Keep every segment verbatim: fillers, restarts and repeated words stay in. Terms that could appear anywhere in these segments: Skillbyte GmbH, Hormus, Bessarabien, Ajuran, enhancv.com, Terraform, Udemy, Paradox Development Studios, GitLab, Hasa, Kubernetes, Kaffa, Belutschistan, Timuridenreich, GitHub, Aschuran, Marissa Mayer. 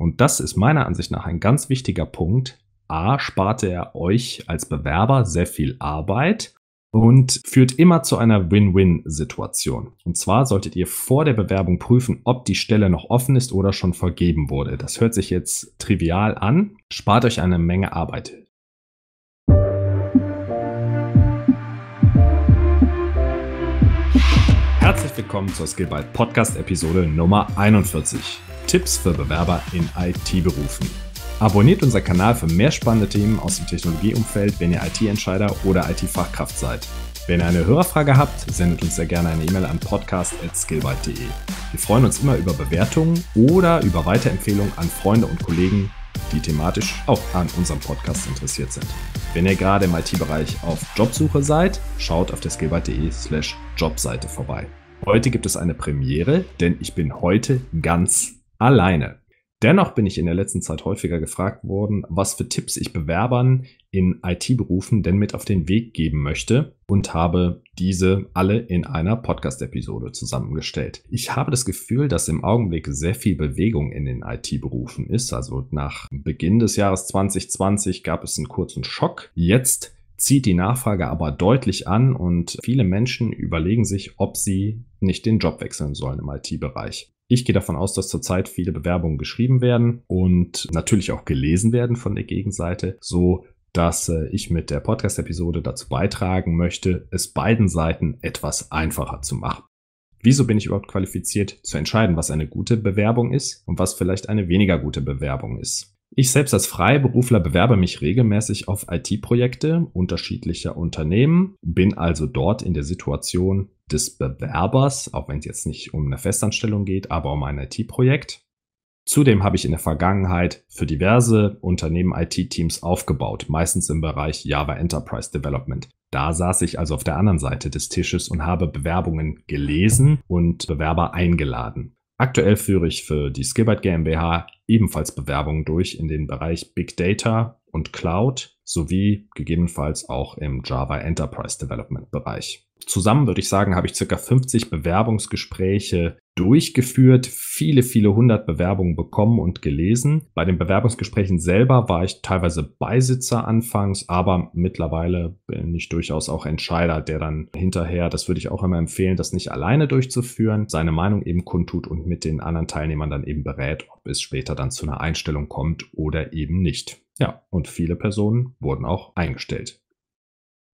Und das ist meiner Ansicht nach ein ganz wichtiger Punkt. A, spart er euch als Bewerber sehr viel Arbeit und führt immer zu einer Win-Win-Situation. Und zwar solltet ihr vor der Bewerbung prüfen, ob die Stelle noch offen ist oder schon vergeben wurde. Das hört sich jetzt trivial an, spart euch eine Menge Arbeit. Herzlich willkommen zur Skillbyte Podcast-Episode Nummer einundvierzig. Tipps für Bewerber in I T-Berufen. Abonniert unseren Kanal für mehr spannende Themen aus dem Technologieumfeld, wenn ihr I T-Entscheider oder I T-Fachkraft seid. Wenn ihr eine Hörerfrage habt, sendet uns sehr gerne eine E-Mail an podcast at skillbyte punkt de. Wir freuen uns immer über Bewertungen oder über Weiterempfehlungen an Freunde und Kollegen, die thematisch auch an unserem Podcast interessiert sind. Wenn ihr gerade im I T-Bereich auf Jobsuche seid, schaut auf der skillbyte punkt de slash jobseite vorbei. Heute gibt es eine Premiere, denn ich bin heute ganz alleine. Dennoch bin ich in der letzten Zeit häufiger gefragt worden, was für Tipps ich Bewerbern in I T-Berufen denn mit auf den Weg geben möchte und habe diese alle in einer Podcast-Episode zusammengestellt. Ich habe das Gefühl, dass im Augenblick sehr viel Bewegung in den I T-Berufen ist. Also nach Beginn des Jahres zwanzig zwanzig gab es einen kurzen Schock. Jetzt zieht die Nachfrage aber deutlich an und viele Menschen überlegen sich, ob sie nicht den Job wechseln sollen im I T-Bereich. Ich gehe davon aus, dass zurzeit viele Bewerbungen geschrieben werden und natürlich auch gelesen werden von der Gegenseite, so dass ich mit der Podcast-Episode dazu beitragen möchte, es beiden Seiten etwas einfacher zu machen. Wieso bin ich überhaupt qualifiziert, zu entscheiden, was eine gute Bewerbung ist und was vielleicht eine weniger gute Bewerbung ist? Ich selbst als Freiberufler bewerbe mich regelmäßig auf I T-Projekte unterschiedlicher Unternehmen, bin also dort in der Situation des Bewerbers, auch wenn es jetzt nicht um eine Festanstellung geht, aber um ein I T-Projekt. Zudem habe ich in der Vergangenheit für diverse Unternehmen I T-Teams aufgebaut, meistens im Bereich Java Enterprise Development. Da saß ich also auf der anderen Seite des Tisches und habe Bewerbungen gelesen und Bewerber eingeladen. Aktuell führe ich für die Skillbyte GmbH ebenfalls Bewerbungen durch in den Bereich Big Data und Cloud sowie gegebenenfalls auch im Java Enterprise Development Bereich. Zusammen würde ich sagen, habe ich ca. fünfzig Bewerbungsgespräche durchgeführt, viele, viele hundert Bewerbungen bekommen und gelesen. Bei den Bewerbungsgesprächen selber war ich teilweise Beisitzer anfangs, aber mittlerweile bin ich durchaus auch Entscheider, der dann hinterher, das würde ich auch immer empfehlen, das nicht alleine durchzuführen, seine Meinung eben kundtut und mit den anderen Teilnehmern dann eben berät, ob es später dann zu einer Einstellung kommt oder eben nicht. Ja, und viele Personen wurden auch eingestellt.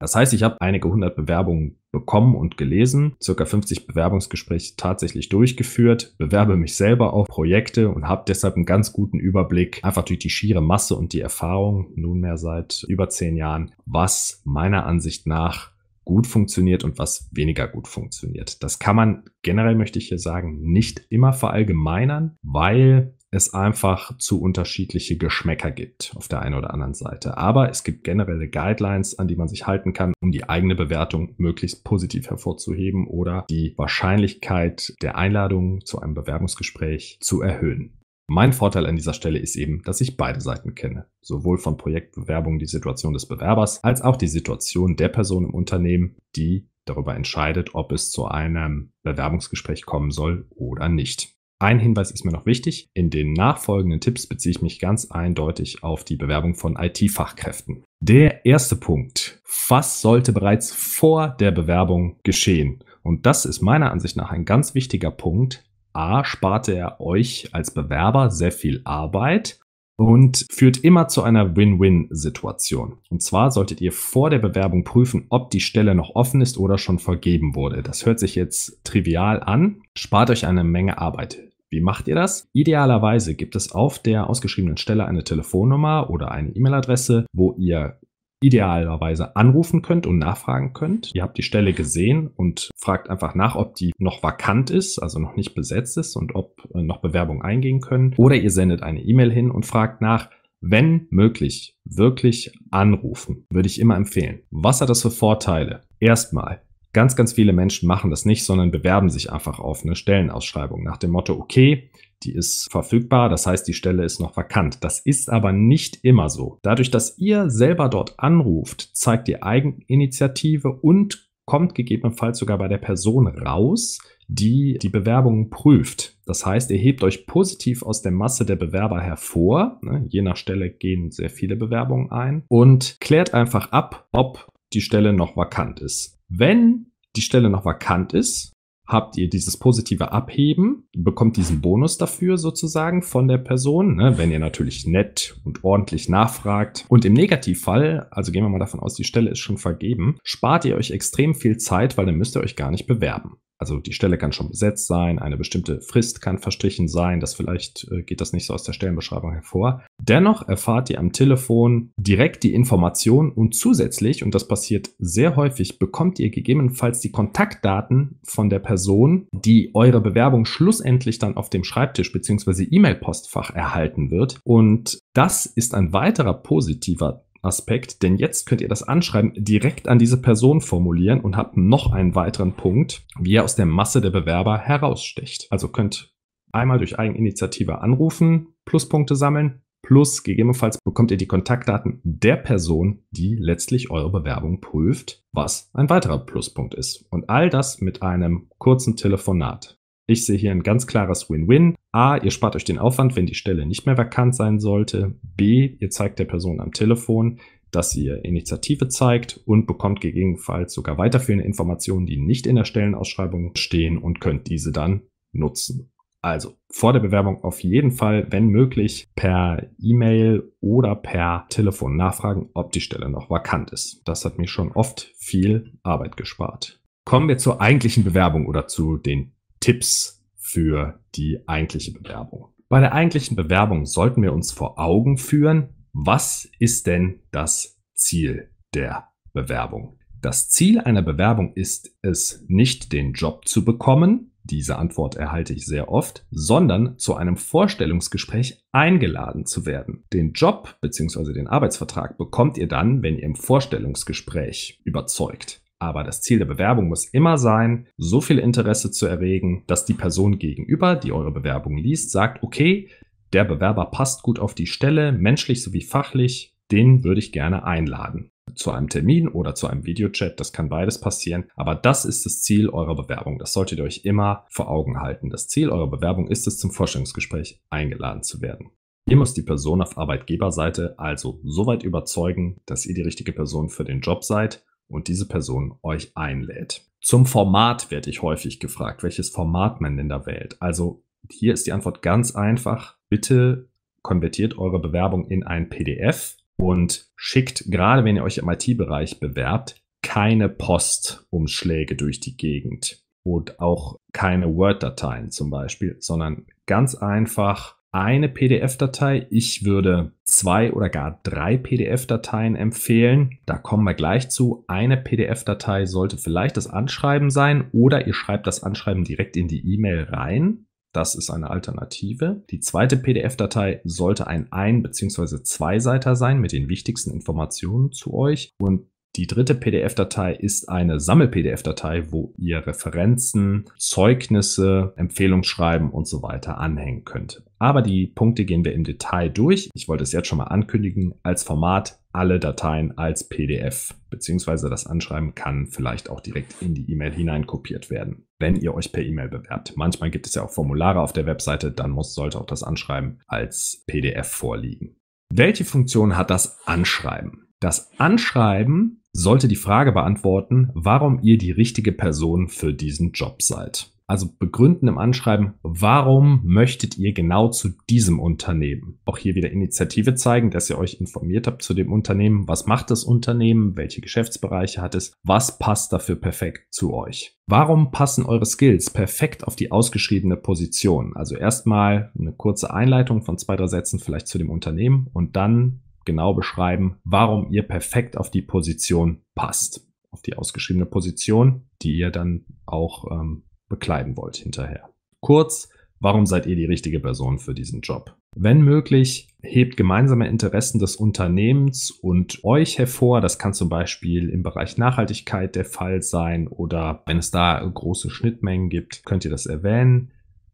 Das heißt, ich habe einige hundert Bewerbungen bekommen und gelesen, circa fünfzig Bewerbungsgespräche tatsächlich durchgeführt, bewerbe mich selber auf Projekte und habe deshalb einen ganz guten Überblick, einfach durch die schiere Masse und die Erfahrung, nunmehr seit über zehn Jahren, was meiner Ansicht nach gut funktioniert und was weniger gut funktioniert. Das kann man generell, möchte ich hier sagen, nicht immer verallgemeinern, weil es einfach zu unterschiedliche Geschmäcker gibt auf der einen oder anderen Seite. Aber es gibt generelle Guidelines, an die man sich halten kann, um die eigene Bewertung möglichst positiv hervorzuheben oder die Wahrscheinlichkeit der Einladung zu einem Bewerbungsgespräch zu erhöhen. Mein Vorteil an dieser Stelle ist eben, dass ich beide Seiten kenne. Sowohl von Projektbewerbungen die Situation des Bewerbers, als auch die Situation der Person im Unternehmen, die darüber entscheidet, ob es zu einem Bewerbungsgespräch kommen soll oder nicht. Ein Hinweis ist mir noch wichtig. In den nachfolgenden Tipps beziehe ich mich ganz eindeutig auf die Bewerbung von I T-Fachkräften. Der erste Punkt. Was sollte bereits vor der Bewerbung geschehen? Und das ist meiner Ansicht nach ein ganz wichtiger Punkt. A, spart er euch als Bewerber sehr viel Arbeit und führt immer zu einer Win-Win-Situation. Und zwar solltet ihr vor der Bewerbung prüfen, ob die Stelle noch offen ist oder schon vergeben wurde. Das hört sich jetzt trivial an, spart euch eine Menge Arbeit. Wie macht ihr das? Idealerweise gibt es auf der ausgeschriebenen Stelle eine Telefonnummer oder eine E-Mail-Adresse, wo ihr idealerweise anrufen könnt und nachfragen könnt. Ihr habt die Stelle gesehen und fragt einfach nach, ob die noch vakant ist, also noch nicht besetzt ist und ob noch Bewerbungen eingehen können. Oder ihr sendet eine E-Mail hin und fragt nach, wenn möglich, wirklich anrufen. Würde ich immer empfehlen. Was hat das für Vorteile? Erstmal. Ganz, ganz viele Menschen machen das nicht, sondern bewerben sich einfach auf eine Stellenausschreibung nach dem Motto, okay, die ist verfügbar, das heißt, die Stelle ist noch vakant. Das ist aber nicht immer so. Dadurch, dass ihr selber dort anruft, zeigt ihr Eigeninitiative und kommt gegebenenfalls sogar bei der Person raus, die die Bewerbungen prüft. Das heißt, ihr hebt euch positiv aus der Masse der Bewerber hervor. Je nach Stelle gehen sehr viele Bewerbungen ein. Und klärt einfach ab, ob die Stelle noch vakant ist. Wenn die Stelle noch vakant ist, habt ihr dieses positive Abheben, bekommt diesen Bonus dafür sozusagen von der Person, ne, wenn ihr natürlich nett und ordentlich nachfragt. Und im Negativfall, also gehen wir mal davon aus, die Stelle ist schon vergeben, spart ihr euch extrem viel Zeit, weil dann müsst ihr euch gar nicht bewerben. Also die Stelle kann schon besetzt sein, eine bestimmte Frist kann verstrichen sein, das vielleicht äh, geht das nicht so aus der Stellenbeschreibung hervor. Dennoch erfahrt ihr am Telefon direkt die Information und zusätzlich, und das passiert sehr häufig, bekommt ihr gegebenenfalls die Kontaktdaten von der Person, die eure Bewerbung schlussendlich dann auf dem Schreibtisch bzw. E-Mail-Postfach erhalten wird. Und das ist ein weiterer positiver Aspekt, denn jetzt könnt ihr das Anschreiben direkt an diese Person formulieren und habt noch einen weiteren Punkt, wie ihr aus der Masse der Bewerber heraussticht. Also könnt einmal durch Eigeninitiative anrufen, Pluspunkte sammeln, plus gegebenenfalls bekommt ihr die Kontaktdaten der Person, die letztlich eure Bewerbung prüft, was ein weiterer Pluspunkt ist. Und all das mit einem kurzen Telefonat. Ich sehe hier ein ganz klares Win-Win. A, ihr spart euch den Aufwand, wenn die Stelle nicht mehr vakant sein sollte. B, ihr zeigt der Person am Telefon, dass ihr Initiative zeigt und bekommt gegebenenfalls sogar weiterführende Informationen, die nicht in der Stellenausschreibung stehen und könnt diese dann nutzen. Also vor der Bewerbung auf jeden Fall, wenn möglich, per E-Mail oder per Telefon nachfragen, ob die Stelle noch vakant ist. Das hat mir schon oft viel Arbeit gespart. Kommen wir zur eigentlichen Bewerbung oder zu den Tipps für die eigentliche Bewerbung. Bei der eigentlichen Bewerbung sollten wir uns vor Augen führen, was ist denn das Ziel der Bewerbung? Das Ziel einer Bewerbung ist es, nicht den Job zu bekommen, diese Antwort erhalte ich sehr oft, sondern zu einem Vorstellungsgespräch eingeladen zu werden. Den Job bzw. den Arbeitsvertrag bekommt ihr dann, wenn ihr im Vorstellungsgespräch überzeugt. Aber das Ziel der Bewerbung muss immer sein, so viel Interesse zu erregen, dass die Person gegenüber, die eure Bewerbung liest, sagt, okay, der Bewerber passt gut auf die Stelle, menschlich sowie fachlich, den würde ich gerne einladen. Zu einem Termin oder zu einem Videochat, das kann beides passieren, aber das ist das Ziel eurer Bewerbung. Das solltet ihr euch immer vor Augen halten. Das Ziel eurer Bewerbung ist es, zum Vorstellungsgespräch eingeladen zu werden. Ihr müsst die Person auf Arbeitgeberseite also soweit überzeugen, dass ihr die richtige Person für den Job seid und diese Person euch einlädt. Zum Format werde ich häufig gefragt, welches Format man denn da wählt. Also hier ist die Antwort ganz einfach. Bitte konvertiert eure Bewerbung in ein P D F und schickt, gerade wenn ihr euch im I T-Bereich bewerbt, keine Postumschläge durch die Gegend und auch keine Word-Dateien zum Beispiel, sondern ganz einfach eine P D F-Datei. Ich würde zwei oder gar drei P D F-Dateien empfehlen. Da kommen wir gleich zu. Eine P D F-Datei sollte vielleicht das Anschreiben sein oder ihr schreibt das Anschreiben direkt in die E-Mail rein. Das ist eine Alternative. Die zweite P D F-Datei sollte ein Ein- bzw. Zweiseiter sein mit den wichtigsten Informationen zu euch. Und die dritte P D F-Datei ist eine Sammel-P D F-Datei, wo ihr Referenzen, Zeugnisse, Empfehlungsschreiben und so weiter anhängen könnt. Aber die Punkte gehen wir im Detail durch. Ich wollte es jetzt schon mal ankündigen, als Format alle Dateien als P D F, beziehungsweise das Anschreiben kann vielleicht auch direkt in die E-Mail hineinkopiert werden, wenn ihr euch per E-Mail bewerbt. Manchmal gibt es ja auch Formulare auf der Webseite, dann muss, sollte auch das Anschreiben als P D F vorliegen. Welche Funktion hat das Anschreiben? Das Anschreiben sollte die Frage beantworten, warum ihr die richtige Person für diesen Job seid. Also begründen im Anschreiben, warum möchtet ihr genau zu diesem Unternehmen? Auch hier wieder Initiative zeigen, dass ihr euch informiert habt zu dem Unternehmen. Was macht das Unternehmen? Welche Geschäftsbereiche hat es? Was passt dafür perfekt zu euch? Warum passen eure Skills perfekt auf die ausgeschriebene Position? Also erstmal eine kurze Einleitung von zwei, drei Sätzen vielleicht zu dem Unternehmen und dann genau beschreiben, warum ihr perfekt auf die Position passt. Auf die ausgeschriebene Position, die ihr dann auch ähm, bekleiden wollt hinterher. Kurz, warum seid ihr die richtige Person für diesen Job? Wenn möglich, hebt gemeinsame Interessen des Unternehmens und euch hervor. Das kann zum Beispiel im Bereich Nachhaltigkeit der Fall sein oder wenn es da große Schnittmengen gibt, könnt ihr das erwähnen.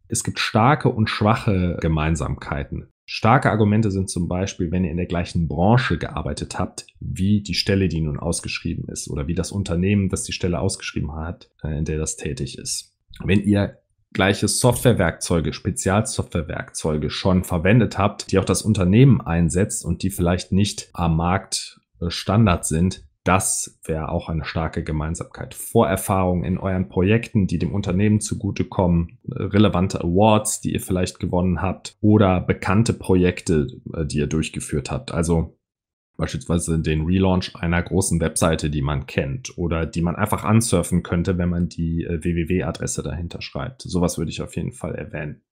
Es gibt starke und schwache Gemeinsamkeiten. Starke Argumente sind zum Beispiel, wenn ihr in der gleichen Branche gearbeitet habt, wie die Stelle, die nun ausgeschrieben ist, oder wie das Unternehmen, das die Stelle ausgeschrieben hat, in der das tätig ist. Wenn ihr gleiche Softwarewerkzeuge, Spezialsoftwarewerkzeuge schon verwendet habt, die auch das Unternehmen einsetzt und die vielleicht nicht am Markt Standard sind, das wäre auch eine starke Gemeinsamkeit. Vorerfahrungen in euren Projekten, die dem Unternehmen zugutekommen, relevante Awards, die ihr vielleicht gewonnen habt, oder bekannte Projekte, die ihr durchgeführt habt. Also beispielsweise den Relaunch einer großen Webseite, die man kennt oder die man einfach ansurfen könnte, wenn man die W W W-Adresse dahinter schreibt. Sowas würde ich auf jeden Fall erwähnen.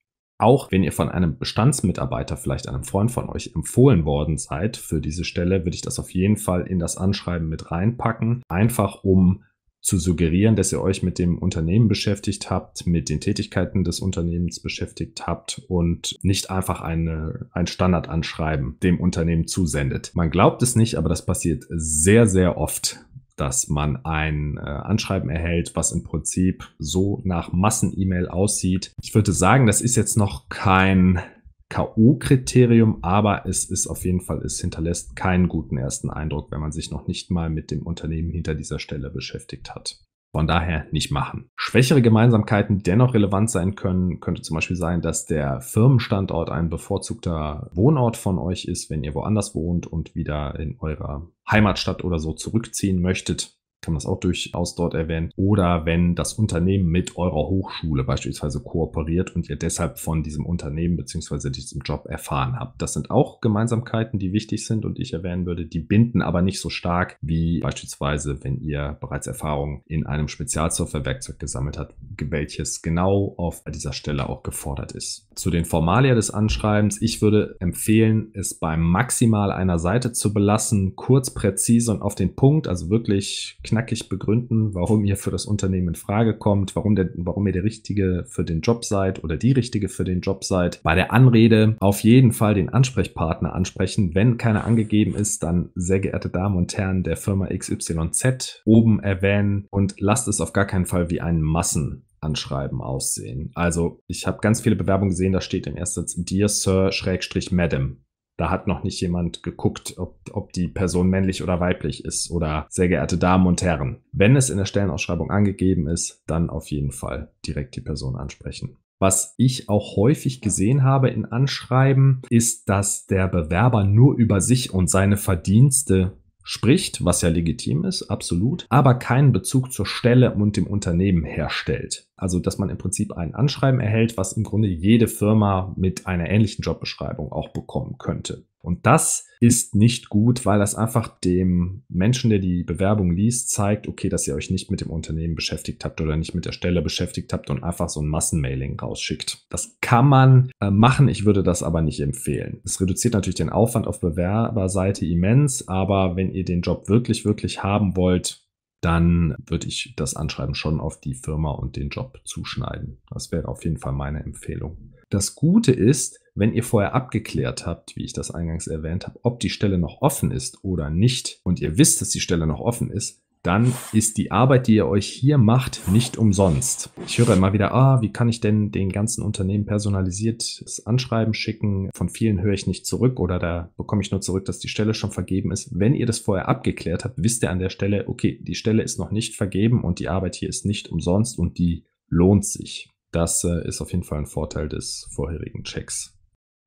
Auch wenn ihr von einem Bestandsmitarbeiter, vielleicht einem Freund von euch, empfohlen worden seid für diese Stelle, würde ich das auf jeden Fall in das Anschreiben mit reinpacken, einfach um zu suggerieren, dass ihr euch mit dem Unternehmen beschäftigt habt, mit den Tätigkeiten des Unternehmens beschäftigt habt und nicht einfach eine, ein Standardanschreiben dem Unternehmen zusendet. Man glaubt es nicht, aber das passiert sehr, sehr oft, dass man ein äh, Anschreiben erhält, was im Prinzip so nach Massen-E-Mail aussieht. Ich würde sagen, das ist jetzt noch kein K O-Kriterium, aber es ist auf jeden Fall, es hinterlässt keinen guten ersten Eindruck, wenn man sich noch nicht mal mit dem Unternehmen hinter dieser Stelle beschäftigt hat. Von daher nicht machen. Schwächere Gemeinsamkeiten, die dennoch relevant sein können, könnte zum Beispiel sein, dass der Firmenstandort ein bevorzugter Wohnort von euch ist, wenn ihr woanders wohnt und wieder in eurer Heimatstadt oder so zurückziehen möchtet. Kann man das auch durchaus dort erwähnen. Oder wenn das Unternehmen mit eurer Hochschule beispielsweise kooperiert und ihr deshalb von diesem Unternehmen bzw. diesem Job erfahren habt. Das sind auch Gemeinsamkeiten, die wichtig sind und ich erwähnen würde. Die binden aber nicht so stark wie beispielsweise, wenn ihr bereits Erfahrung in einem Spezialsoftwarewerkzeug gesammelt habt, welches genau auf dieser Stelle auch gefordert ist. Zu den Formalia des Anschreibens. Ich würde empfehlen, es bei maximal einer Seite zu belassen, kurz, präzise und auf den Punkt, also wirklich knackig begründen, warum ihr für das Unternehmen in Frage kommt, warum, der, warum ihr der Richtige für den Job seid oder die Richtige für den Job seid. Bei der Anrede auf jeden Fall den Ansprechpartner ansprechen. Wenn keiner angegeben ist, dann sehr geehrte Damen und Herren der Firma X Y Z oben erwähnen und lasst es auf gar keinen Fall wie einen Massenanschreiben aussehen. Also ich habe ganz viele Bewerbungen gesehen, da steht im ersten Satz Dear Sir Schrägstrich Madam. Da hat noch nicht jemand geguckt, ob, ob die Person männlich oder weiblich ist oder sehr geehrte Damen und Herren. Wenn es in der Stellenausschreibung angegeben ist, dann auf jeden Fall direkt die Person ansprechen. Was ich auch häufig gesehen habe in Anschreiben, ist, dass der Bewerber nur über sich und seine Verdienste spricht, was ja legitim ist, absolut, aber keinen Bezug zur Stelle und dem Unternehmen herstellt. Also, dass man im Prinzip ein Anschreiben erhält, was im Grunde jede Firma mit einer ähnlichen Jobbeschreibung auch bekommen könnte. Und das ist nicht gut, weil das einfach dem Menschen, der die Bewerbung liest, zeigt, okay, dass ihr euch nicht mit dem Unternehmen beschäftigt habt oder nicht mit der Stelle beschäftigt habt und einfach so ein Massenmailing rausschickt. Das kann man äh, machen, ich würde das aber nicht empfehlen. Es reduziert natürlich den Aufwand auf Bewerberseite immens, aber wenn ihr den Job wirklich, wirklich haben wollt, dann würde ich das Anschreiben schon auf die Firma und den Job zuschneiden. Das wäre auf jeden Fall meine Empfehlung. Das Gute ist, wenn ihr vorher abgeklärt habt, wie ich das eingangs erwähnt habe, ob die Stelle noch offen ist oder nicht und ihr wisst, dass die Stelle noch offen ist, dann ist die Arbeit, die ihr euch hier macht, nicht umsonst. Ich höre immer wieder, ah, wie kann ich denn den ganzen Unternehmen personalisiertes Anschreiben schicken? Von vielen höre ich nicht zurück oder da bekomme ich nur zurück, dass die Stelle schon vergeben ist. Wenn ihr das vorher abgeklärt habt, wisst ihr an der Stelle, okay, die Stelle ist noch nicht vergeben und die Arbeit hier ist nicht umsonst und die lohnt sich. Das ist auf jeden Fall ein Vorteil des vorherigen Checks.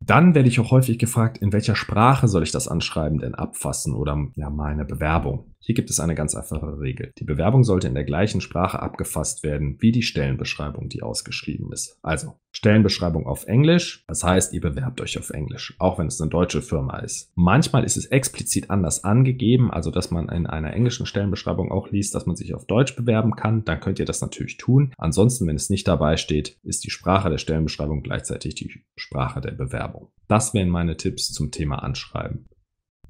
Dann werde ich auch häufig gefragt, in welcher Sprache soll ich das Anschreiben denn abfassen oder ja, meine Bewerbung. Hier gibt es eine ganz einfache Regel. Die Bewerbung sollte in der gleichen Sprache abgefasst werden wie die Stellenbeschreibung, die ausgeschrieben ist. Also Stellenbeschreibung auf Englisch, das heißt, ihr bewerbt euch auf Englisch, auch wenn es eine deutsche Firma ist. Manchmal ist es explizit anders angegeben, also dass man in einer englischen Stellenbeschreibung auch liest, dass man sich auf Deutsch bewerben kann, dann könnt ihr das natürlich tun. Ansonsten, wenn es nicht dabei steht, ist die Sprache der Stellenbeschreibung gleichzeitig die Sprache der Bewerbung. Das wären meine Tipps zum Thema Anschreiben.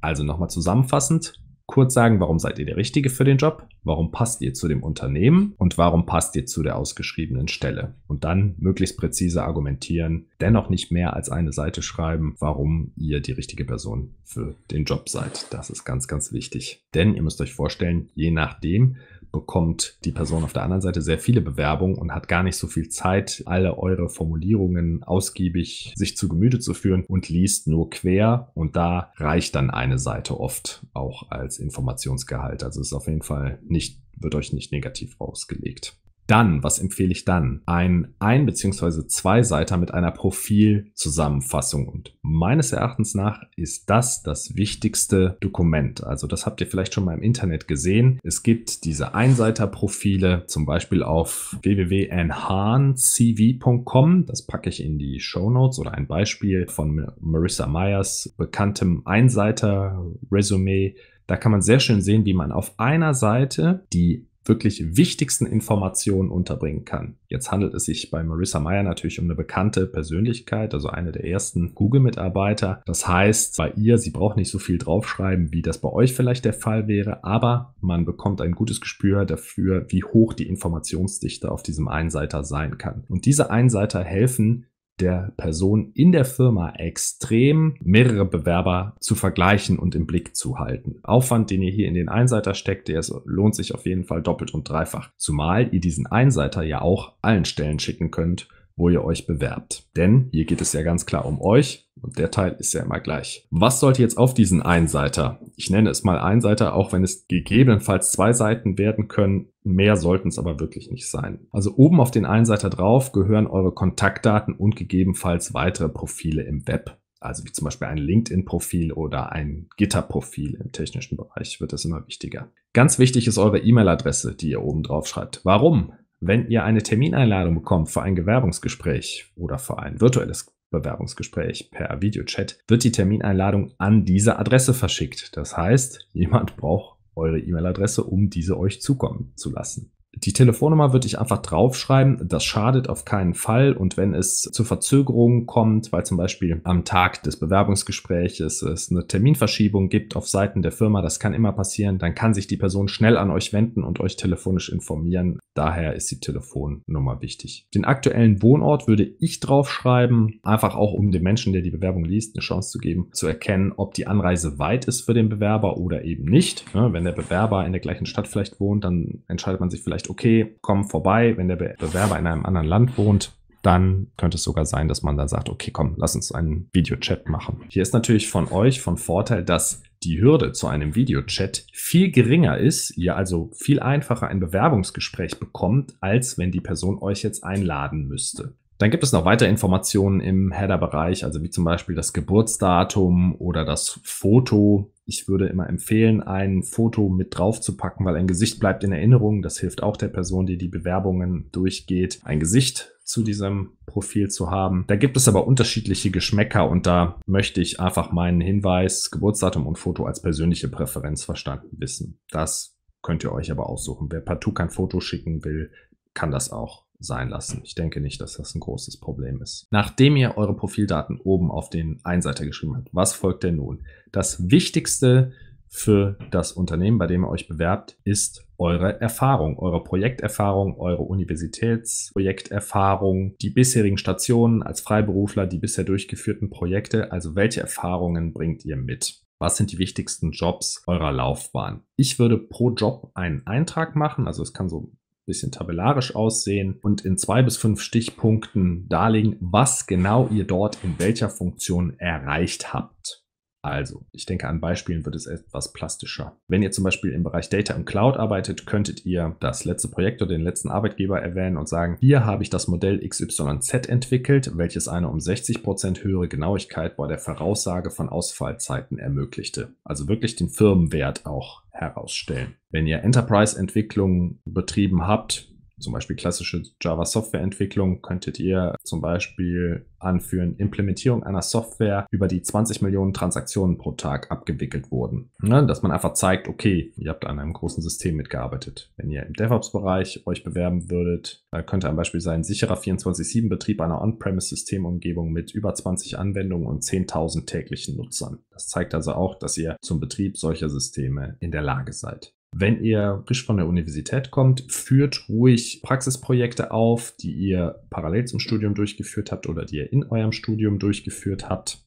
Also nochmal zusammenfassend, kurz sagen, warum seid ihr der Richtige für den Job, warum passt ihr zu dem Unternehmen und warum passt ihr zu der ausgeschriebenen Stelle. Und dann möglichst präzise argumentieren, dennoch nicht mehr als eine Seite schreiben, warum ihr die richtige Person für den Job seid. Das ist ganz, ganz wichtig. Denn ihr müsst euch vorstellen, je nachdem bekommt die Person auf der anderen Seite sehr viele Bewerbungen und hat gar nicht so viel Zeit, alle eure Formulierungen ausgiebig sich zu Gemüte zu führen und liest nur quer. Und da reicht dann eine Seite oft auch als Informationsgehalt. Also ist auf jeden Fall nicht, wird euch nicht negativ ausgelegt. Dann, was empfehle ich dann? Ein ein- bzw. Zweiseiter mit einer Profilzusammenfassung. Und meines Erachtens nach ist das das wichtigste Dokument. Also das habt ihr vielleicht schon mal im Internet gesehen. Es gibt diese Einseiterprofile, zum Beispiel auf w w w punkt enhancv punkt com. Das packe ich in die Shownotes oder ein Beispiel von Marissa Mayers bekanntem Einseiter-Resümee. Da kann man sehr schön sehen, wie man auf einer Seite die wirklich wichtigsten Informationen unterbringen kann. Jetzt handelt es sich bei Marissa Mayer natürlich um eine bekannte Persönlichkeit, also eine der ersten Google-Mitarbeiter. Das heißt, bei ihr, sie braucht nicht so viel draufschreiben, wie das bei euch vielleicht der Fall wäre, aber man bekommt ein gutes Gespür dafür, wie hoch die Informationsdichte auf diesem Einseiter sein kann. Und diese Einseiter helfen der Person in der Firma extrem, mehrere Bewerber zu vergleichen und im Blick zu halten. Aufwand, den ihr hier in den Einseiter steckt, der ist, lohnt sich auf jeden Fall doppelt und dreifach. Zumal ihr diesen Einseiter ja auch allen Stellen schicken könnt, wo ihr euch bewerbt. Denn hier geht es ja ganz klar um euch und der Teil ist ja immer gleich. Was sollte jetzt auf diesen Einseiter? Ich nenne es mal Einseiter, auch wenn es gegebenenfalls zwei Seiten werden können. Mehr sollten es aber wirklich nicht sein. Also oben auf den Einseiter drauf gehören eure Kontaktdaten und gegebenenfalls weitere Profile im Web. Also wie zum Beispiel ein LinkedIn-Profil oder ein Gitter-Profil. Im technischen Bereich wird das immer wichtiger. Ganz wichtig ist eure E-Mail-Adresse, die ihr oben drauf schreibt. Warum? Wenn ihr eine Termineinladung bekommt für ein Bewerbungsgespräch oder für ein virtuelles Bewerbungsgespräch per Videochat, wird die Termineinladung an diese Adresse verschickt. Das heißt, jemand braucht eure E-Mail-Adresse, um diese euch zukommen zu lassen. Die Telefonnummer würde ich einfach draufschreiben, das schadet auf keinen Fall und wenn es zu Verzögerungen kommt, weil zum Beispiel am Tag des Bewerbungsgespräches es eine Terminverschiebung gibt auf Seiten der Firma, das kann immer passieren, dann kann sich die Person schnell an euch wenden und euch telefonisch informieren, daher ist die Telefonnummer wichtig. Den aktuellen Wohnort würde ich draufschreiben, einfach auch um dem Menschen, der die Bewerbung liest, eine Chance zu geben, zu erkennen, ob die Anreise weit ist für den Bewerber oder eben nicht. Wenn der Bewerber in der gleichen Stadt vielleicht wohnt, dann entscheidet man sich vielleicht, okay, komm vorbei. Wenn der Bewerber in einem anderen Land wohnt, dann könnte es sogar sein, dass man da sagt, okay, komm, lass uns einen Videochat machen. Hier ist natürlich von euch von Vorteil, dass die Hürde zu einem Videochat viel geringer ist, ihr also viel einfacher ein Bewerbungsgespräch bekommt, als wenn die Person euch jetzt einladen müsste. Dann gibt es noch weitere Informationen im Header-Bereich, also wie zum Beispiel das Geburtsdatum oder das Foto. Ich würde immer empfehlen, ein Foto mit drauf zu packen, weil ein Gesicht bleibt in Erinnerung. Das hilft auch der Person, die die Bewerbungen durchgeht, ein Gesicht zu diesem Profil zu haben. Da gibt es aber unterschiedliche Geschmäcker und da möchte ich einfach meinen Hinweis, Geburtsdatum und Foto als persönliche Präferenz verstanden wissen. Das könnt ihr euch aber aussuchen. Wer partout kein Foto schicken will, kann das auch sein lassen. Ich denke nicht, dass das ein großes Problem ist. Nachdem ihr eure Profildaten oben auf den Einseiter geschrieben habt, was folgt denn nun? Das Wichtigste für das Unternehmen, bei dem ihr euch bewerbt, ist eure Erfahrung, eure Projekterfahrung, eure Universitätsprojekterfahrung, die bisherigen Stationen als Freiberufler, die bisher durchgeführten Projekte, also welche Erfahrungen bringt ihr mit? Was sind die wichtigsten Jobs eurer Laufbahn? Ich würde pro Job einen Eintrag machen, also es kann so bisschen tabellarisch aussehen und in zwei bis fünf Stichpunkten darlegen, was genau ihr dort in welcher Funktion erreicht habt. Also, ich denke, an Beispielen wird es etwas plastischer. Wenn ihr zum Beispiel im Bereich Data und Cloud arbeitet, könntet ihr das letzte Projekt oder den letzten Arbeitgeber erwähnen und sagen, hier habe ich das Modell X Y Z entwickelt, welches eine um sechzig Prozent höhere Genauigkeit bei der Voraussage von Ausfallzeiten ermöglichte. Also wirklich den Firmenwert auch herausstellen. Wenn ihr Enterprise-Entwicklung betrieben habt, zum Beispiel klassische Java-Software-Entwicklung, könntet ihr zum Beispiel anführen, Implementierung einer Software, über die zwanzig Millionen Transaktionen pro Tag abgewickelt wurden. Ne? Dass man einfach zeigt, okay, ihr habt an einem großen System mitgearbeitet. Wenn ihr im DevOps-Bereich euch bewerben würdet, könnte ein Beispiel sein, sicherer vierundzwanzig sieben Betrieb einer On-Premise-Systemumgebung mit über zwanzig Anwendungen und zehntausend täglichen Nutzern. Das zeigt also auch, dass ihr zum Betrieb solcher Systeme in der Lage seid. Wenn ihr frisch von der Universität kommt, führt ruhig Praxisprojekte auf, die ihr parallel zum Studium durchgeführt habt oder die ihr in eurem Studium durchgeführt habt.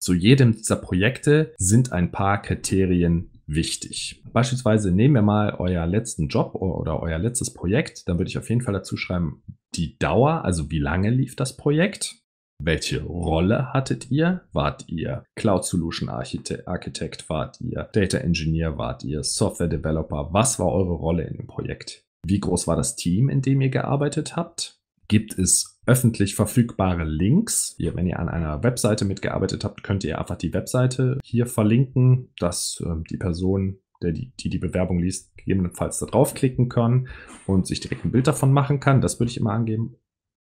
Zu jedem dieser Projekte sind ein paar Kriterien wichtig. Beispielsweise nehmen wir mal euer letzten Job oder euer letztes Projekt. Dann würde ich auf jeden Fall dazu schreiben, die Dauer, also wie lange lief das Projekt? Welche Rolle hattet ihr? Wart ihr Cloud Solution Architect? Wart ihr Data Engineer? Wart ihr Software Developer? Was war eure Rolle in dem Projekt? Wie groß war das Team, in dem ihr gearbeitet habt? Gibt es öffentlich verfügbare Links? Ihr, wenn ihr an einer Webseite mitgearbeitet habt, könnt ihr einfach die Webseite hier verlinken, dass äh, die Person, der die, die die Bewerbung liest, gegebenenfalls da draufklicken kann und sich direkt ein Bild davon machen kann. Das würde ich immer angeben.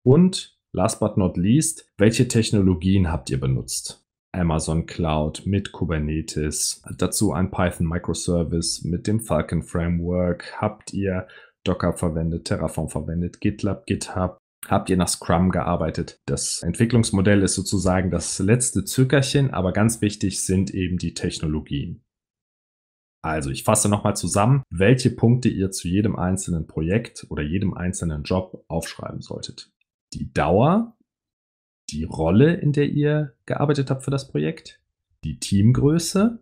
Und last but not least, welche Technologien habt ihr benutzt? Amazon Cloud mit Kubernetes, dazu ein Python Microservice mit dem Falcon Framework. Habt ihr Docker verwendet, Terraform verwendet, GitLab, GitHub? Habt ihr nach Scrum gearbeitet? Das Entwicklungsmodell ist sozusagen das letzte Zückerchen, aber ganz wichtig sind eben die Technologien. Also ich fasse nochmal zusammen, welche Punkte ihr zu jedem einzelnen Projekt oder jedem einzelnen Job aufschreiben solltet. Die Dauer, die Rolle, in der ihr gearbeitet habt für das Projekt, die Teamgröße,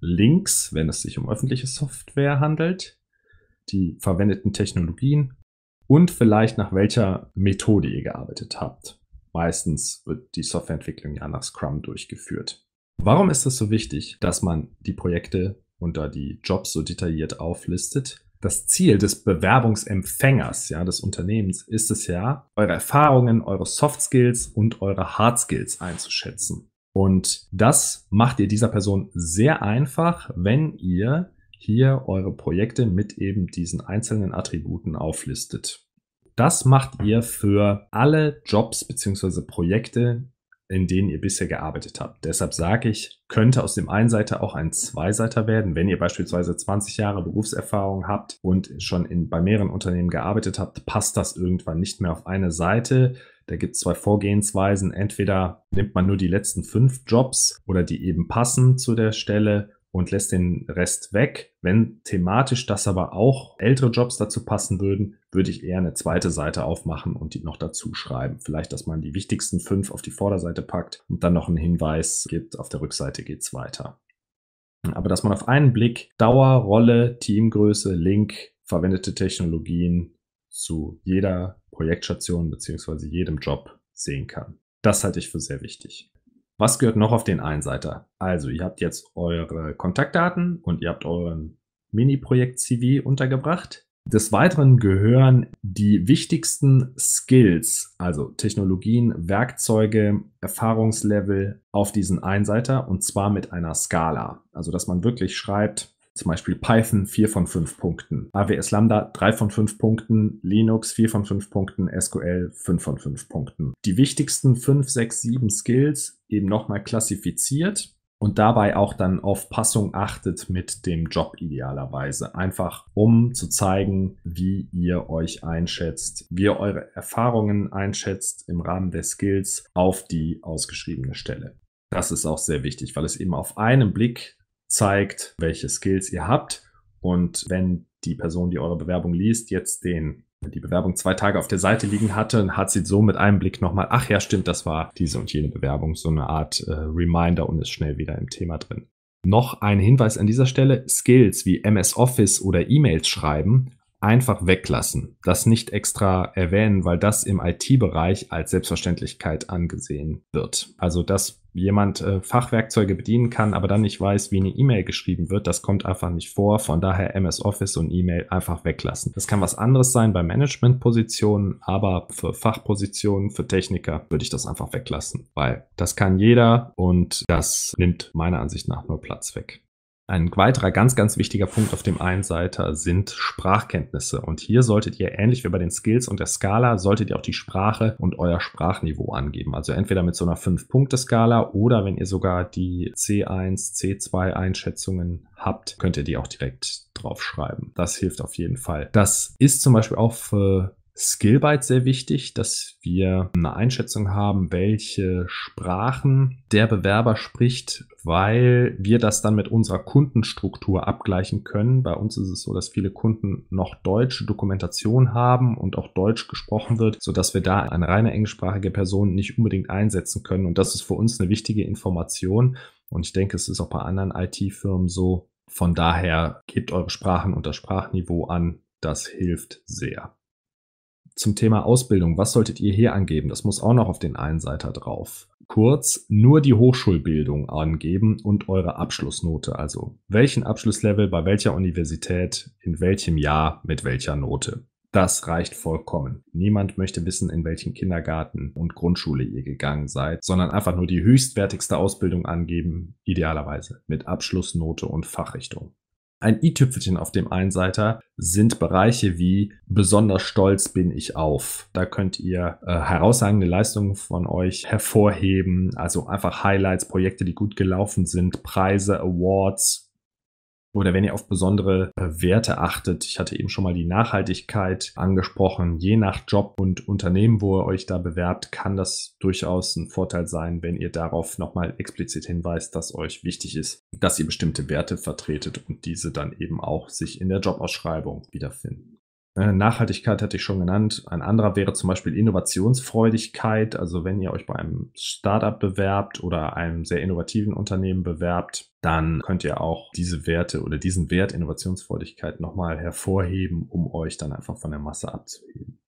Links, wenn es sich um öffentliche Software handelt, die verwendeten Technologien und vielleicht nach welcher Methode ihr gearbeitet habt. Meistens wird die Softwareentwicklung ja nach Scrum durchgeführt. Warum ist es so wichtig, dass man die Projekte unter die Jobs so detailliert auflistet? Das Ziel des Bewerbungsempfängers, ja, des Unternehmens, ist es ja, eure Erfahrungen, eure Soft Skills und eure Hard Skills einzuschätzen. Und das macht ihr dieser Person sehr einfach, wenn ihr hier eure Projekte mit eben diesen einzelnen Attributen auflistet. Das macht ihr für alle Jobs bzw. Projekte, in denen ihr bisher gearbeitet habt. Deshalb sage ich, könnte aus dem Einseiter auch ein Zweiseiter werden, wenn ihr beispielsweise zwanzig Jahre Berufserfahrung habt und schon in, bei mehreren Unternehmen gearbeitet habt, passt das irgendwann nicht mehr auf eine Seite. Da gibt es zwei Vorgehensweisen. Entweder nimmt man nur die letzten fünf Jobs oder die eben passen zu der Stelle und lässt den Rest weg. Wenn thematisch das aber auch ältere Jobs dazu passen würden, würde ich eher eine zweite Seite aufmachen und die noch dazu schreiben. Vielleicht, dass man die wichtigsten fünf auf die Vorderseite packt und dann noch einen Hinweis gibt, auf der Rückseite geht es weiter. Aber dass man auf einen Blick Dauer, Rolle, Teamgröße, Link, verwendete Technologien zu jeder Projektstation bzw. jedem Job sehen kann. Das halte ich für sehr wichtig. Was gehört noch auf den Einseiter? Also ihr habt jetzt eure Kontaktdaten und ihr habt euren Mini-Projekt-C V untergebracht. Des Weiteren gehören die wichtigsten Skills, also Technologien, Werkzeuge, Erfahrungslevel auf diesen Einseiter und zwar mit einer Skala. Also dass man wirklich schreibt, zum Beispiel Python vier von fünf Punkten, A W S Lambda drei von fünf Punkten, Linux vier von fünf Punkten, S Q L fünf von fünf Punkten. Die wichtigsten fünf, sechs, sieben Skills eben nochmal klassifiziert und dabei auch dann auf Passung achtet mit dem Job idealerweise. Einfach um zu zeigen, wie ihr euch einschätzt, wie ihr eure Erfahrungen einschätzt im Rahmen der Skills auf die ausgeschriebene Stelle. Das ist auch sehr wichtig, weil es eben auf einen Blick zeigt, welche Skills ihr habt und wenn die Person, die eure Bewerbung liest, jetzt den, die Bewerbung zwei Tage auf der Seite liegen hatte, hat sie so mit einem Blick nochmal, ach ja, stimmt, das war diese und jene Bewerbung, so eine Art äh, Reminder und ist schnell wieder im Thema drin. Noch ein Hinweis an dieser Stelle, Skills wie M S Office oder E-Mails schreiben, einfach weglassen, das nicht extra erwähnen, weil das im I T-Bereich als Selbstverständlichkeit angesehen wird. Also, dass jemand äh, Fachwerkzeuge bedienen kann, aber dann nicht weiß, wie eine E-Mail geschrieben wird, das kommt einfach nicht vor. Von daher M S Office und E-Mail einfach weglassen. Das kann was anderes sein bei Managementpositionen, aber für Fachpositionen, für Techniker würde ich das einfach weglassen, weil das kann jeder und das nimmt meiner Ansicht nach nur Platz weg. Ein weiterer ganz, ganz wichtiger Punkt auf dem Einseiter sind Sprachkenntnisse. Und hier solltet ihr, ähnlich wie bei den Skills und der Skala, solltet ihr auch die Sprache und euer Sprachniveau angeben. Also entweder mit so einer fünf Punkte Skala oder wenn ihr sogar die C eins, C zwei Einschätzungen habt, könnt ihr die auch direkt draufschreiben. Das hilft auf jeden Fall. Das ist zum Beispiel auch für Skillbyte sehr wichtig, dass wir eine Einschätzung haben, welche Sprachen der Bewerber spricht, weil wir das dann mit unserer Kundenstruktur abgleichen können. Bei uns ist es so, dass viele Kunden noch deutsche Dokumentation haben und auch Deutsch gesprochen wird, sodass wir da eine reine englischsprachige Person nicht unbedingt einsetzen können. Und das ist für uns eine wichtige Information. Und ich denke, es ist auch bei anderen I T-Firmen so, Von daher gebt eure Sprachen unter Sprachniveau an. Das hilft sehr. Zum Thema Ausbildung, was solltet ihr hier angeben? Das muss auch noch auf den Einseiter drauf. Kurz, nur die Hochschulbildung angeben und eure Abschlussnote, also welchen Abschlusslevel, bei welcher Universität, in welchem Jahr, mit welcher Note. Das reicht vollkommen. Niemand möchte wissen, in welchen Kindergarten und Grundschule ihr gegangen seid, sondern einfach nur die höchstwertigste Ausbildung angeben, idealerweise mit Abschlussnote und Fachrichtung. Ein i-Tüpfelchen auf dem Einseiter sind Bereiche wie besonders stolz bin ich auf. Da könnt ihr äh, herausragende Leistungen von euch hervorheben, also einfach Highlights, Projekte, die gut gelaufen sind, Preise, Awards oder wenn ihr auf besondere äh, Werte achtet. Ich hatte eben schon mal die Nachhaltigkeit angesprochen. Je nach Job und Unternehmen, wo ihr euch da bewerbt, kann das durchaus ein Vorteil sein, wenn ihr darauf nochmal explizit hinweist, dass euch wichtig ist, dass ihr bestimmte Werte vertretet und diese dann eben auch sich in der Jobausschreibung wiederfinden. Nachhaltigkeit hatte ich schon genannt. Ein anderer wäre zum Beispiel Innovationsfreudigkeit. Also wenn ihr euch bei einem Startup bewerbt oder einem sehr innovativen Unternehmen bewerbt, dann könnt ihr auch diese Werte oder diesen Wert Innovationsfreudigkeit nochmal hervorheben, um euch dann einfach von der Masse abzuheben.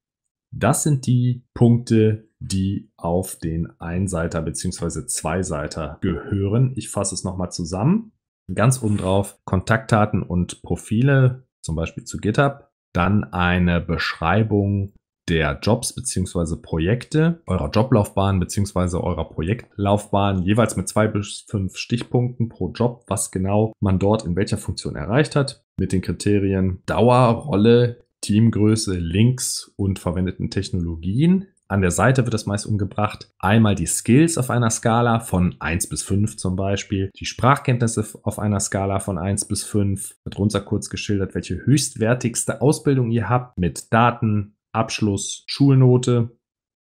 Das sind die Punkte, die auf den Einseiter bzw. Zweiseiter gehören. Ich fasse es nochmal zusammen. Ganz oben drauf Kontaktdaten und Profile, zum Beispiel zu GitHub. Dann eine Beschreibung der Jobs bzw. Projekte, eurer Joblaufbahn bzw. eurer Projektlaufbahn, jeweils mit zwei bis fünf Stichpunkten pro Job, was genau man dort in welcher Funktion erreicht hat, mit den Kriterien Dauer, Rolle, Teamgröße, Links und verwendeten Technologien. An der Seite wird das meist umgebracht. Einmal die Skills auf einer Skala von eins bis fünf zum Beispiel, die Sprachkenntnisse auf einer Skala von eins bis fünf, wird runter kurz geschildert, welche höchstwertigste Ausbildung ihr habt mit Daten, Abschluss, Schulnote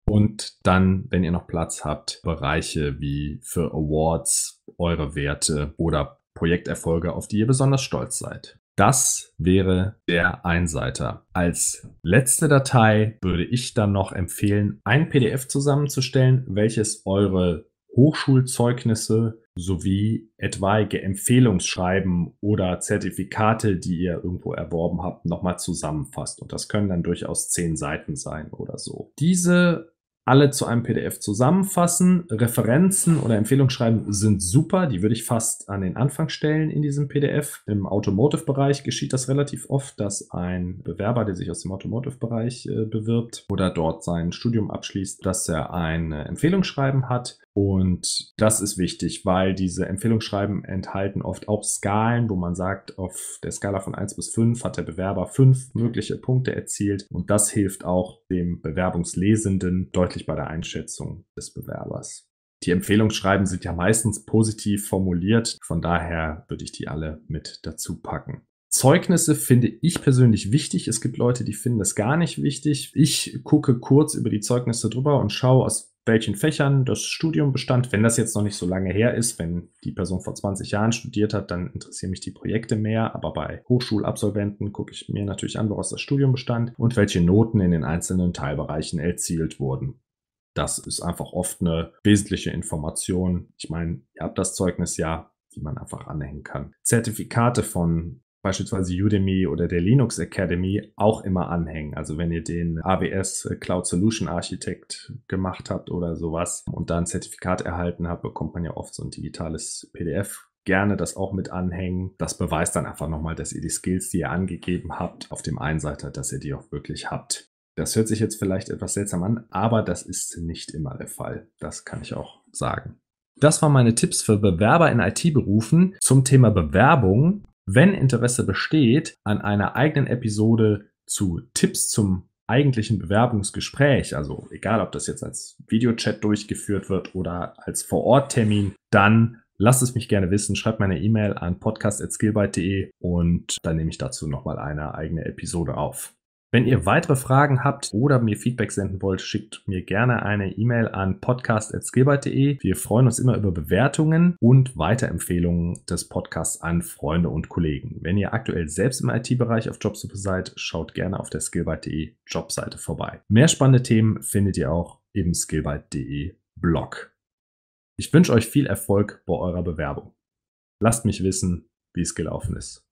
und dann, wenn ihr noch Platz habt, Bereiche wie für Awards, eure Werte oder Projekterfolge, auf die ihr besonders stolz seid. Das wäre der Einseiter. Als letzte Datei würde ich dann noch empfehlen, ein P D F zusammenzustellen, welches eure Hochschulzeugnisse sowie etwaige Empfehlungsschreiben oder Zertifikate, die ihr irgendwo erworben habt, nochmal zusammenfasst. Und das können dann durchaus zehn Seiten sein oder so. Diese alle zu einem P D F zusammenfassen. Referenzen oder Empfehlungsschreiben sind super. Die würde ich fast an den Anfang stellen in diesem P D F. Im Automotive-Bereich geschieht das relativ oft, dass ein Bewerber, der sich aus dem Automotive-Bereich äh, bewirbt oder dort sein Studium abschließt, dass er ein äh, Empfehlungsschreiben hat. Und das ist wichtig, weil diese Empfehlungsschreiben enthalten oft auch Skalen, wo man sagt, auf der Skala von eins bis fünf hat der Bewerber fünf mögliche Punkte erzielt. Und das hilft auch dem Bewerbungslesenden deutlich bei der Einschätzung des Bewerbers. Die Empfehlungsschreiben sind ja meistens positiv formuliert. Von daher würde ich die alle mit dazu packen. Zeugnisse finde ich persönlich wichtig. Es gibt Leute, die finden das gar nicht wichtig. Ich gucke kurz über die Zeugnisse drüber und schaue, aus welchen Fächern das Studium bestand. Wenn das jetzt noch nicht so lange her ist, wenn die Person vor zwanzig Jahren studiert hat, dann interessieren mich die Projekte mehr. Aber bei Hochschulabsolventen gucke ich mir natürlich an, woraus das Studium bestand und welche Noten in den einzelnen Teilbereichen erzielt wurden. Das ist einfach oft eine wesentliche Information. Ich meine, ihr habt das Zeugnis ja, die man einfach anhängen kann. Zertifikate von beispielsweise Udemy oder der Linux Academy auch immer anhängen. Also wenn ihr den A W S Cloud Solution Architect gemacht habt oder sowas und da ein Zertifikat erhalten habt, bekommt man ja oft so ein digitales P D F. Gerne das auch mit anhängen. Das beweist dann einfach nochmal, dass ihr die Skills, die ihr angegeben habt, auf dem Einseiter, dass ihr die auch wirklich habt. Das hört sich jetzt vielleicht etwas seltsam an, aber das ist nicht immer der Fall. Das kann ich auch sagen. Das waren meine Tipps für Bewerber in I T-Berufen zum Thema Bewerbung. Wenn Interesse besteht an einer eigenen Episode zu Tipps zum eigentlichen Bewerbungsgespräch, also egal ob das jetzt als Videochat durchgeführt wird oder als Vor-Ort-Termin, dann lasst es mich gerne wissen. Schreibt mir eine E-Mail an podcast at skillbyte punkt de und dann nehme ich dazu nochmal eine eigene Episode auf. Wenn ihr weitere Fragen habt oder mir Feedback senden wollt, schickt mir gerne eine E-Mail an podcast at skillbyte punkt de. Wir freuen uns immer über Bewertungen und Weiterempfehlungen des Podcasts an Freunde und Kollegen. Wenn ihr aktuell selbst im I T-Bereich auf Jobsuche seid, schaut gerne auf der skillbyte punkt de Jobseite vorbei. Mehr spannende Themen findet ihr auch im skillbyte punkt de Blog. Ich wünsche euch viel Erfolg bei eurer Bewerbung. Lasst mich wissen, wie es gelaufen ist.